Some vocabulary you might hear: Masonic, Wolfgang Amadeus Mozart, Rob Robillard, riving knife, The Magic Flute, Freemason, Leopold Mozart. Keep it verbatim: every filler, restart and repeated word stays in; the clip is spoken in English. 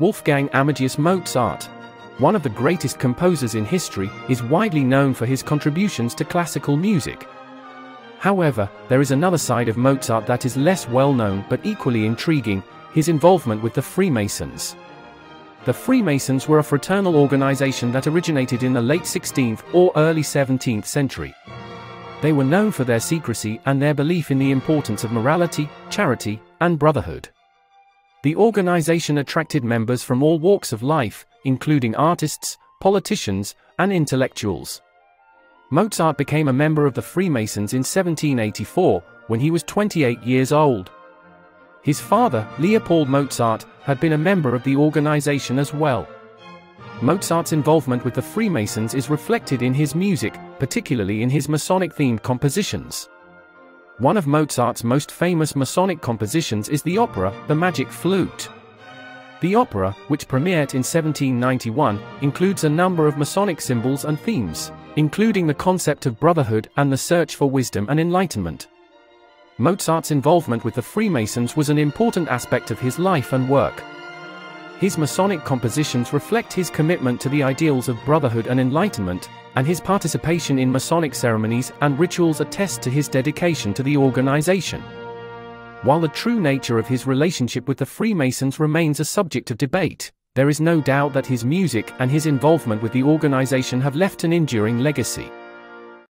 Wolfgang Amadeus Mozart, one of the greatest composers in history, is widely known for his contributions to classical music. However, there is another side of Mozart that is less well-known but equally intriguing: his involvement with the Freemasons. The Freemasons were a fraternal organization that originated in the late sixteenth or early seventeenth century. They were known for their secrecy and their belief in the importance of morality, charity, and brotherhood. The organization attracted members from all walks of life, including artists, politicians, and intellectuals. Mozart became a member of the Freemasons in seventeen eighty-four, when he was twenty-eight years old. His father, Leopold Mozart, had been a member of the organization as well. Mozart's involvement with the Freemasons is reflected in his music, particularly in his Masonic-themed compositions. One of Mozart's most famous Masonic compositions is the opera, The Magic Flute. The opera, which premiered in seventeen ninety-one, includes a number of Masonic symbols and themes, including the concept of brotherhood and the search for wisdom and enlightenment. Mozart's involvement with the Freemasons was an important aspect of his life and work. His Masonic compositions reflect his commitment to the ideals of brotherhood and enlightenment, and his participation in Masonic ceremonies and rituals attest to his dedication to the organization. While the true nature of his relationship with the Freemasons remains a subject of debate, there is no doubt that his music and his involvement with the organization have left an enduring legacy.